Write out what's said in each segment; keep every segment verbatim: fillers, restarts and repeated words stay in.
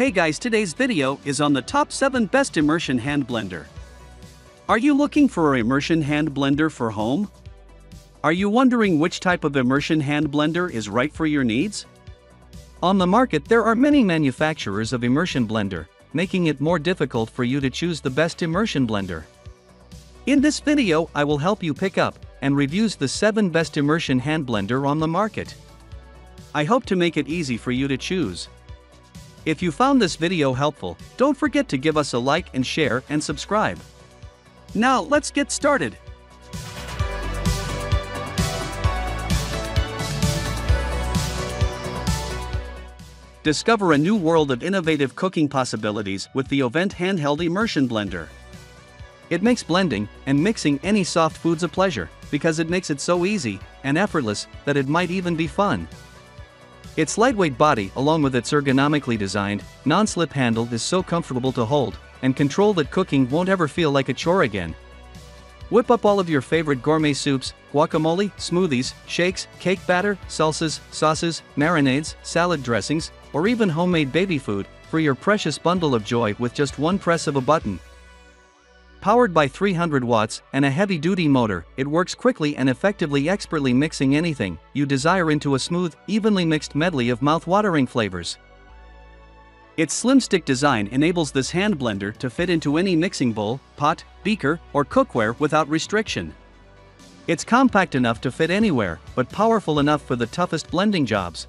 Hey guys, today's video is on the top seven best immersion hand blender. Are you looking for an immersion hand blender for home? Are you wondering which type of immersion hand blender is right for your needs? On the market there are many manufacturers of immersion blender, making it more difficult for you to choose the best immersion blender. In this video I will help you pick up and reviews the seven best immersion hand blender on the market. I hope to make it easy for you to choose. If you found this video helpful, don't forget to give us a like and share and subscribe. Now let's get started. Discover a new world of innovative cooking possibilities with the Ovente handheld immersion blender. It makes blending and mixing any soft foods a pleasure, because it makes it so easy and effortless that it might even be fun. Its lightweight body along with its ergonomically designed, non-slip handle is so comfortable to hold and control that cooking won't ever feel like a chore again. Whip up all of your favorite gourmet soups, guacamole, smoothies, shakes, cake batter, salsas, sauces, marinades, salad dressings, or even homemade baby food for your precious bundle of joy with just one press of a button. Powered by three hundred watts and a heavy-duty motor, it works quickly and effectively, expertly mixing anything you desire into a smooth, evenly mixed medley of mouth-watering flavors. Its slim stick design enables this hand blender to fit into any mixing bowl, pot, beaker, or cookware without restriction. It's compact enough to fit anywhere, but powerful enough for the toughest blending jobs.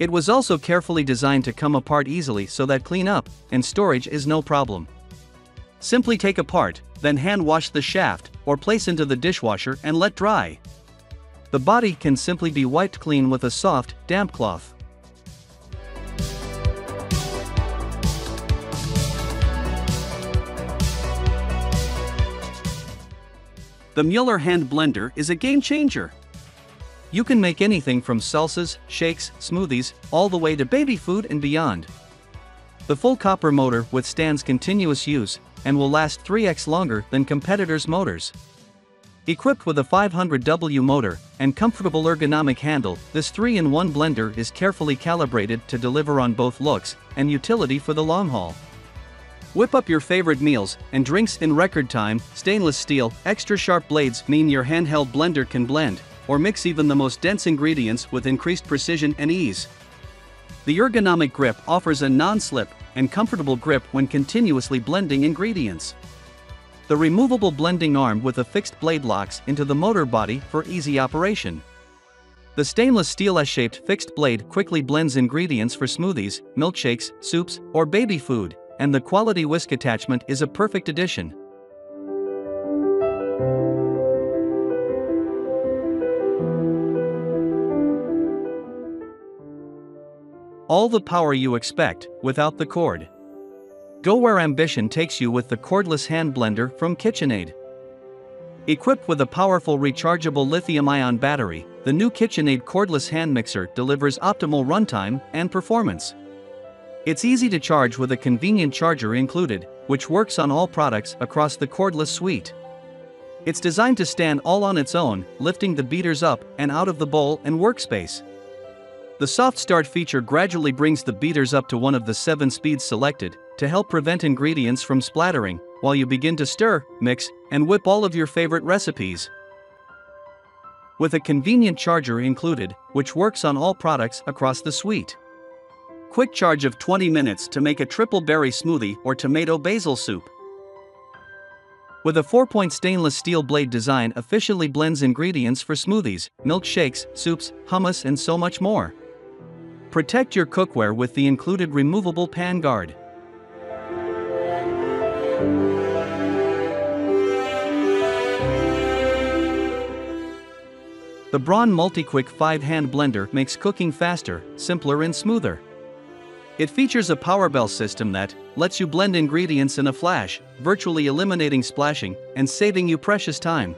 It was also carefully designed to come apart easily so that cleanup and storage is no problem. Simply take apart, then hand wash the shaft, or place into the dishwasher and let dry. The body can simply be wiped clean with a soft, damp cloth. The Mueller hand blender is a game changer. You can make anything from salsas, shakes, smoothies, all the way to baby food and beyond. The full copper motor withstands continuous use and will last three X longer than competitors' motors. Equipped with a five hundred watt motor and comfortable ergonomic handle, this three in one blender is carefully calibrated to deliver on both looks and utility for the long haul. Whip up your favorite meals and drinks in record time. Stainless steel, extra sharp blades mean your handheld blender can blend or mix even the most dense ingredients with increased precision and ease. The ergonomic grip offers a non-slip and comfortable grip when continuously blending ingredients. The removable blending arm with a fixed blade locks into the motor body for easy operation. The stainless steel S-shaped fixed blade quickly blends ingredients for smoothies, milkshakes, soups, or baby food, and the quality whisk attachment is a perfect addition. All the power you expect, without the cord. Go where ambition takes you with the cordless hand blender from KitchenAid. Equipped with a powerful rechargeable lithium-ion battery, the new KitchenAid cordless hand mixer delivers optimal runtime and performance. It's easy to charge with a convenient charger included, which works on all products across the cordless suite. It's designed to stand all on its own, lifting the beaters up and out of the bowl and workspace. The soft start feature gradually brings the beaters up to one of the seven speeds selected to help prevent ingredients from splattering while you begin to stir, mix, and whip all of your favorite recipes. With a convenient charger included, which works on all products across the suite. Quick charge of twenty minutes to make a triple berry smoothie or tomato basil soup. With a four-point stainless steel blade design, efficiently blends ingredients for smoothies, milkshakes, soups, hummus, and so much more. Protect your cookware with the included removable pan guard. The Braun MultiQuick five-hand blender makes cooking faster, simpler, and smoother. It features a powerbell system that lets you blend ingredients in a flash, virtually eliminating splashing and saving you precious time.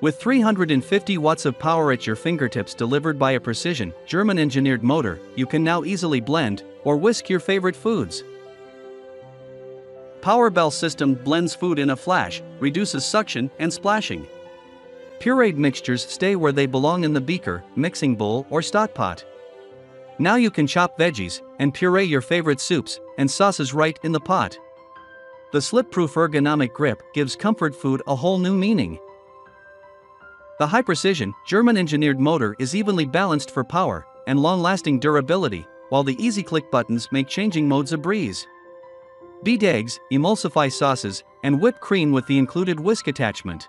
With three hundred fifty watts of power at your fingertips delivered by a precision, German-engineered motor, you can now easily blend or whisk your favorite foods. Powerbell system blends food in a flash, reduces suction and splashing. Pureed mixtures stay where they belong in the beaker, mixing bowl, or stockpot. Now you can chop veggies and puree your favorite soups and sauces right in the pot. The slip-proof ergonomic grip gives comfort food a whole new meaning. The high-precision, German-engineered motor is evenly balanced for power and long-lasting durability, while the easy-click buttons make changing modes a breeze. Beat eggs, emulsify sauces, and whipped cream with the included whisk attachment.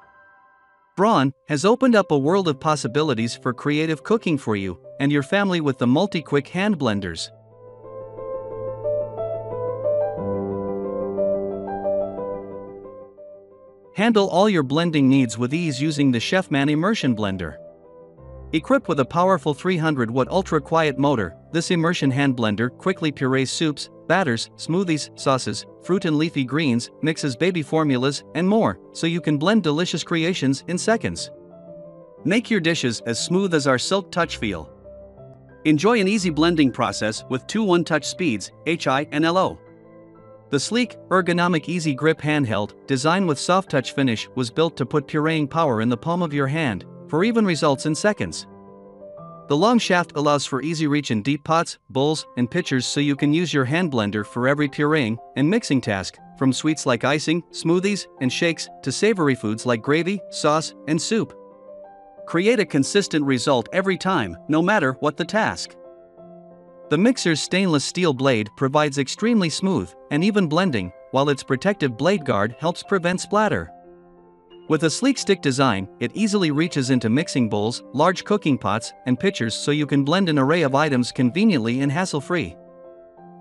Braun has opened up a world of possibilities for creative cooking for you and your family with the MultiQuick hand blenders. Handle all your blending needs with ease using the Chefman Immersion Blender. Equipped with a powerful three hundred watt ultra-quiet motor, this immersion hand blender quickly purees soups, batters, smoothies, sauces, fruit and leafy greens, mixes baby formulas, and more, so you can blend delicious creations in seconds. Make your dishes as smooth as our silk touch feel. Enjoy an easy blending process with two one-touch speeds, H I and L O. The sleek, ergonomic Easy Grip handheld, designed with soft touch finish, was built to put pureeing power in the palm of your hand, for even results in seconds. The long shaft allows for easy reach in deep pots, bowls, and pitchers, so you can use your hand blender for every pureeing and mixing task, from sweets like icing, smoothies, and shakes, to savory foods like gravy, sauce, and soup. Create a consistent result every time, no matter what the task. The mixer's stainless steel blade provides extremely smooth and even blending, while its protective blade guard helps prevent splatter. With a sleek stick design, it easily reaches into mixing bowls, large cooking pots, and pitchers, so you can blend an array of items conveniently and hassle-free.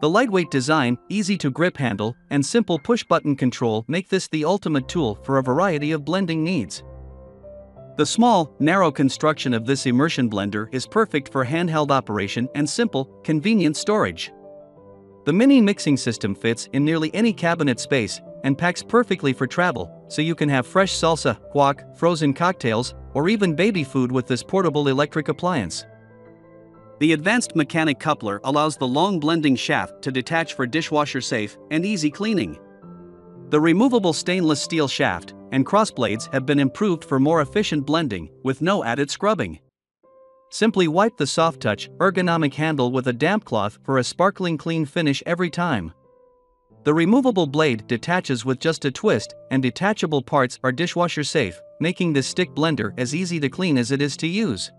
The lightweight design, easy-to-grip handle, and simple push-button control make this the ultimate tool for a variety of blending needs. The small, narrow construction of this immersion blender is perfect for handheld operation and simple, convenient storage. The mini mixing system fits in nearly any cabinet space and packs perfectly for travel, so you can have fresh salsa, guac, frozen cocktails, or even baby food with this portable electric appliance. The advanced mechanic coupler allows the long blending shaft to detach for dishwasher-safe and easy cleaning. The removable stainless steel shaft and cross blades have been improved for more efficient blending, with no added scrubbing. Simply wipe the soft-touch, ergonomic handle with a damp cloth for a sparkling clean finish every time. The removable blade detaches with just a twist, and detachable parts are dishwasher safe, making this stick blender as easy to clean as it is to use.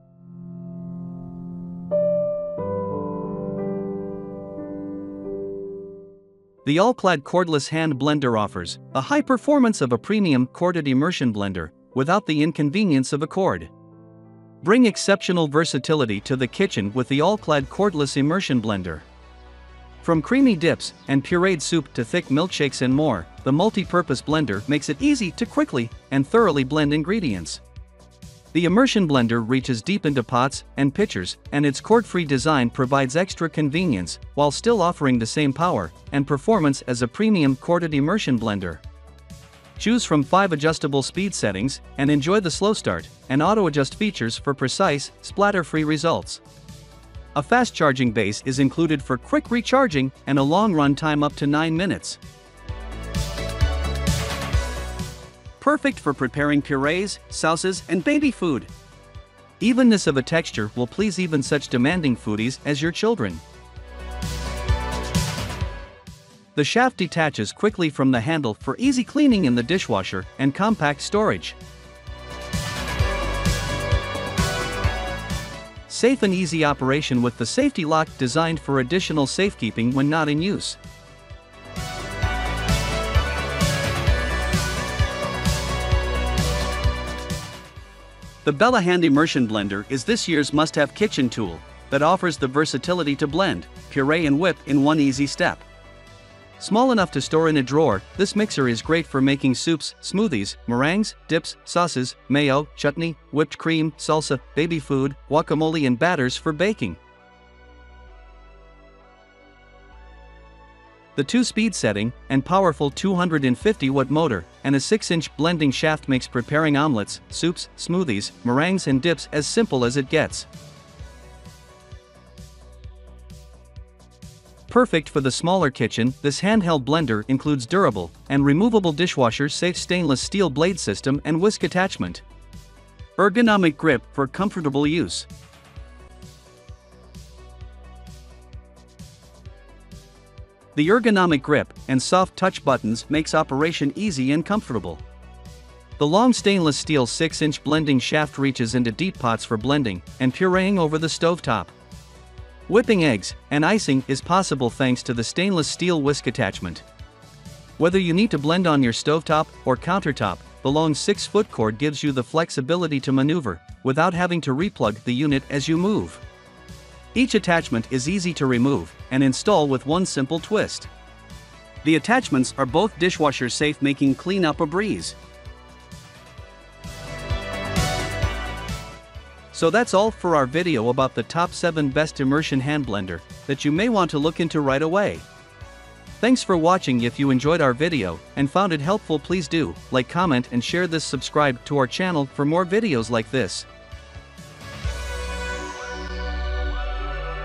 The All-Clad cordless hand blender offers the high performance of a premium corded immersion blender without the inconvenience of a cord. Bring exceptional versatility to the kitchen with the All-Clad cordless immersion blender. From creamy dips and pureed soup to thick milkshakes and more, the multi-purpose blender makes it easy to quickly and thoroughly blend ingredients. The immersion blender reaches deep into pots and pitchers, and its cord-free design provides extra convenience while still offering the same power and performance as a premium corded immersion blender. Choose from five adjustable speed settings and enjoy the slow start and auto-adjust features for precise, splatter-free results. A fast charging base is included for quick recharging and a long run time up to nine minutes. Perfect for preparing purees, sauces, and baby food. Evenness of a texture will please even such demanding foodies as your children. The shaft detaches quickly from the handle for easy cleaning in the dishwasher and compact storage. Safe and easy operation with the safety lock designed for additional safekeeping when not in use. The Bella Hand Immersion Blender is this year's must-have kitchen tool that offers the versatility to blend, puree and whip in one easy step. Small enough to store in a drawer, this mixer is great for making soups, smoothies, meringues, dips, sauces, mayo, chutney, whipped cream, salsa, baby food, guacamole and batters for baking. The two-speed setting and powerful two hundred fifty watt motor and a six inch blending shaft makes preparing omelets, soups, smoothies, meringues and dips as simple as it gets. Perfect for the smaller kitchen, this handheld blender includes durable and removable dishwasher-safe stainless steel blade system and whisk attachment. Ergonomic grip for comfortable use. The ergonomic grip and soft touch buttons makes operation easy and comfortable. The long stainless steel six inch blending shaft reaches into deep pots for blending and pureeing over the stovetop. Whipping eggs and icing is possible thanks to the stainless steel whisk attachment. Whether you need to blend on your stovetop or countertop, the long six foot cord gives you the flexibility to maneuver without having to replug the unit as you move. Each attachment is easy to remove and install with one simple twist. The attachments are both dishwasher safe, making cleanup a breeze. So that's all for our video about the top seven best immersion hand blender that you may want to look into right away. Thanks for watching. If you enjoyed our video and found it helpful, please do like, comment and share this. Subscribe to our channel for more videos like this.